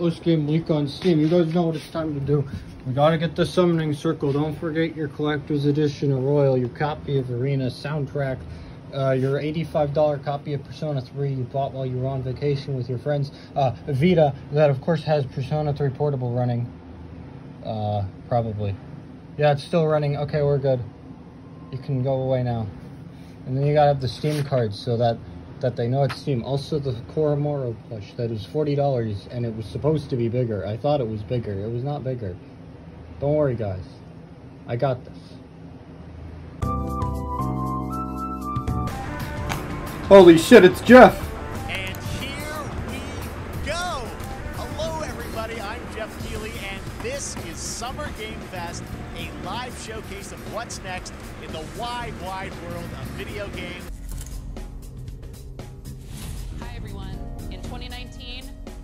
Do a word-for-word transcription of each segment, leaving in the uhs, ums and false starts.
Atlas game leak on Steam. You guys know what it's time to do. We gotta get the summoning circle. Don't forget your collector's edition of Royal, your copy of Arena soundtrack, uh, your eighty-five dollar copy of Persona three you bought while you were on vacation with your friends, uh, Vita, that of course has Persona three Portable running, uh, probably. Yeah, it's still running. Okay, we're good. You can go away now. And then you gotta have the Steam cards so that that they know it's Steam. Also the Koromoro plush that is forty dollars and it was supposed to be bigger. I thought it was bigger. It was not bigger. Don't worry guys, I got this. Holy shit, it's Jeff! And here we go! Hello everybody, I'm Jeff Keely and this is Summer Game Fest, a live showcase of what's next in the wide, wide world of video games.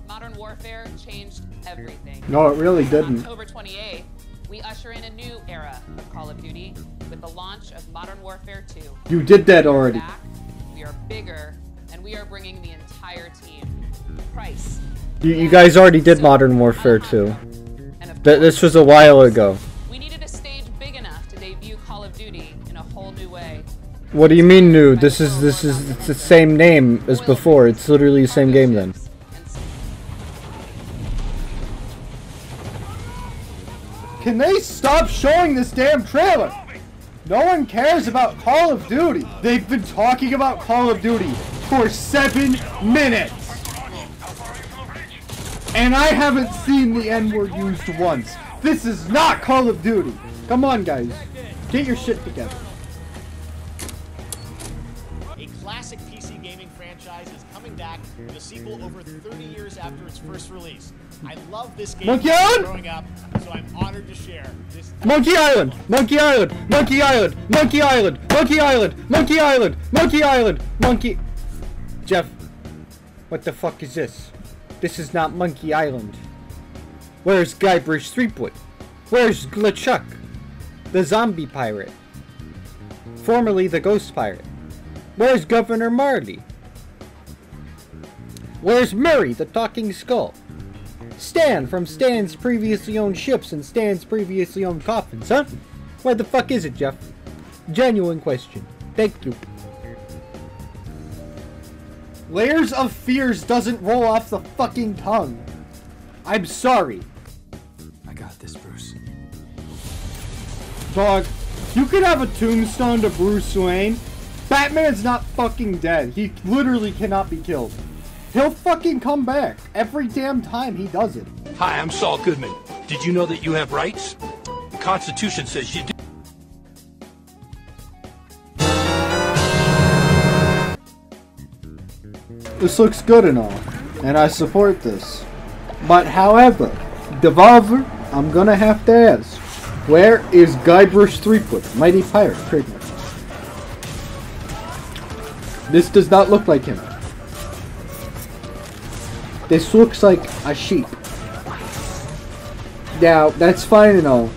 Modern Warfare changed everything. No, it really didn't. On October twenty-eighth, we usher in a new era of Call of Duty with the launch of Modern Warfare two. You did that already. Back, we are bigger, and we are bringing the entire team. Price. You, you guys already did Modern Warfare two. Th this was a while ago. We needed a stage big enough to debut Call of Duty in a whole new way. What do you mean new? This is this is it's the same name as before. It's literally the same game then. Can they stop showing this damn trailer? No one cares about Call of Duty. They've been talking about Call of Duty for seven minutes. And I haven't seen the N-word used once. This is not Call of Duty. Come on, guys. Get your shit together. A classic P C gaming franchise is coming back with a sequel over thirty years after its first release. I love this game Monkey Island? Growing up, so I'm honored to share this. Monkey Island! Monkey Island! Monkey Island! Monkey Island! Monkey Island! Monkey Island! Monkey Island! Monkey... Jeff, what the fuck is this? This is not Monkey Island. Where's Guybrush Threepwood? Where's LeChuck? The zombie pirate. Formerly the ghost pirate. Where's Governor Marley? Where's Murray, the talking skull? Stan from Stan's previously owned ships and Stan's previously owned coffins, huh? Where the fuck is it, Jeff? Genuine question. Thank you. Layers of Fears doesn't roll off the fucking tongue. I'm sorry. I got this, Bruce. Dog, you could have a tombstone to Bruce Wayne. Batman's not fucking dead. He literally cannot be killed. He'll fucking come back every damn time he does it. Hi, I'm Saul Goodman. Did you know that you have rights? The Constitution says you do. This looks good and all, and I support this. But however, Devolver, I'm gonna have to ask, where is Guybrush Threepwood, Mighty Pirate Prisoner? This does not look like him. This looks like a sheep. Now, that's fine and all,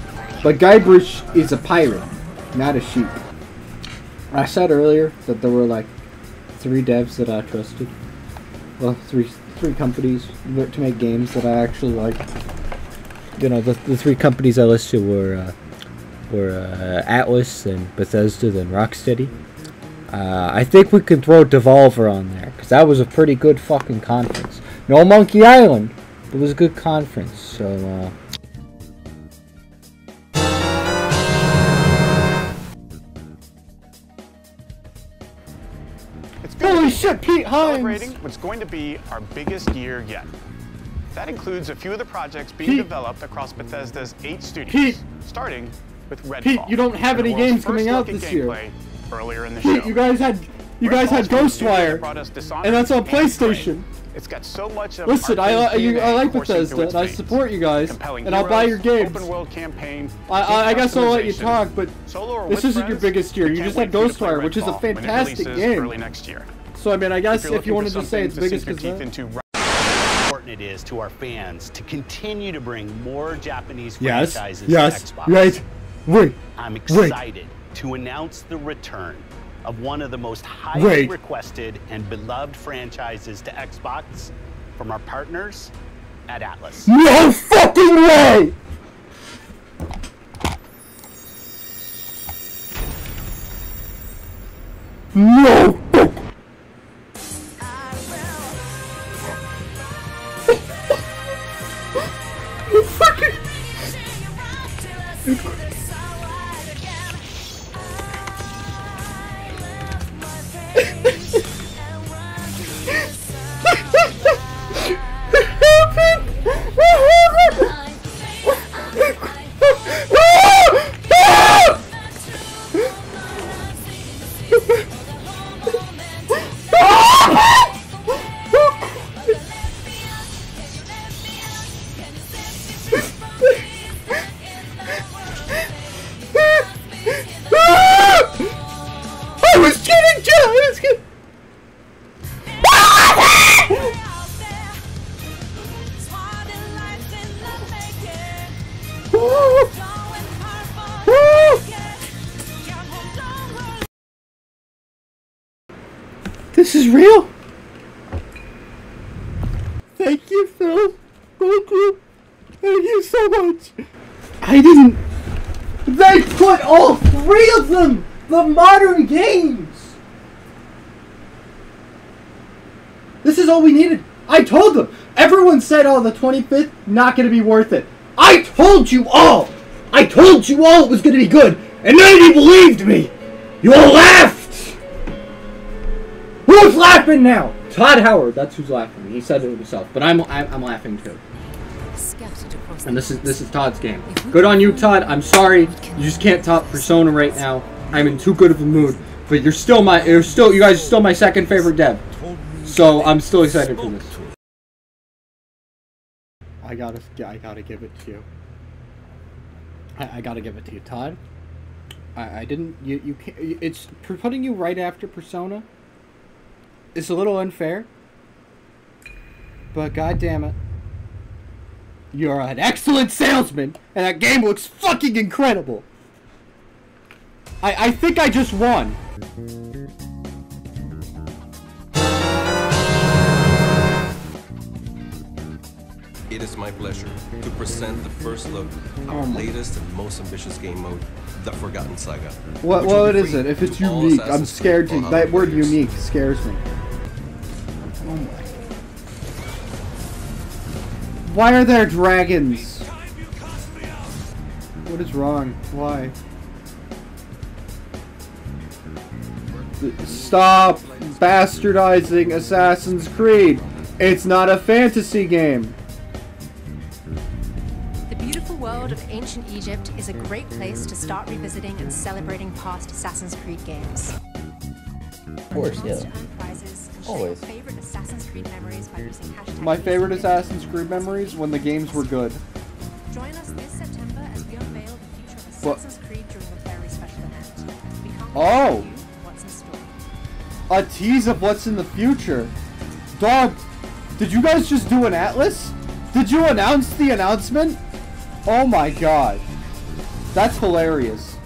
but Guybrush is a pirate, not a sheep. I said earlier that there were like three devs that I trusted. Well, three three companies to make games that I actually like. You know, the, the three companies I listed were uh, were uh, Atlas, and Bethesda, and Rocksteady. Uh, I think we could throw Devolver on there, because that was a pretty good fucking conference. No Monkey Island, it was a good conference, so, uh... It's holy shit, Pete Hines! Celebrating what's going to be our biggest year yet. That includes a few of the projects being Pete. developed across Bethesda's eight studios, Pete. starting with Redfall. Pete, you don't have any games coming out this year. Earlier in the Pete, show. You guys had, you guys had Ghostwire, and that's on PlayStation. It's got so much of Listen, I, I, you, I like Bethesda, and I support you guys, Compelling and I'll buy your games. Open world campaign, I, I, I guess I'll let you talk, but this isn't friends, your biggest year. You just had Ghostwire, which is a fantastic game. Early next year. So I mean, I guess if, if you wanted to say it's to biggest concern. It is to our fans to continue to bring more Japanese yes, franchises yes, to Xbox. Right, right, I'm excited right. to announce the return of one of the most highly Wait. requested and beloved franchises to Xbox from our partners at Atlas. No fucking way! No! This is real. Thank you, Phil. Thank you. Thank you so much. I didn't... They put all three of them! The modern games! This is all we needed. I told them. Everyone said, oh, the twenty-fifth, not going to be worth it. I told you all. I told you all it was going to be good. And none of you believed me. You all laughed. Who's laughing now? Todd Howard. That's who's laughing. He says it himself, but I'm I'm, I'm laughing too. And this is this is Todd's game. Good on you, Todd. I'm sorry, you just can't top Persona right now. I'm in too good of a mood, but you're still my you're still you guys are still my second favorite dev. So I'm still excited for this. I gotta I gotta give it to you. I, I gotta give it to you, Todd. I, I didn't you you can't, it's putting you right after Persona. It's a little unfair, but god damn it, you're an excellent salesman, and that game looks fucking incredible. I I think I just won. It is my pleasure to present the first look of our latest and most ambitious game mode, The Forgotten Saga. What what is it? If it's unique, I'm scared to. That word "unique" scares me. Oh my. Why are there dragons? What is wrong? Why? Stop bastardizing Assassin's Creed. It's not a fantasy game. The beautiful world of ancient Egypt is a great place to start revisiting and celebrating past Assassin's Creed games. Of course, yeah. Always. Favorite Assassin's Creed memories by using hashtag My favorite Assassin's Creed memories when the games were good. Join us this September as we unveil the future of Assassin's what? Creed during a very special event. We can't oh! You what's in store. A tease of what's in the future. Dog, did you guys just do an Atlas? Did you announce the announcement? Oh my god. That's hilarious.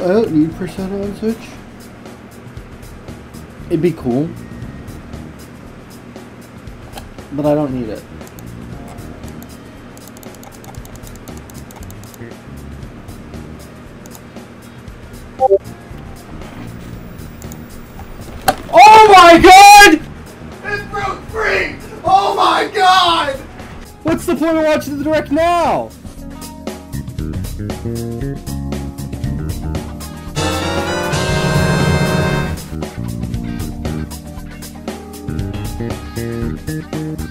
I don't need Persona on Switch. It'd be cool. But I don't need it. Oh my god! It broke free! Oh my god! What's the point of watching the direct now? Thank you.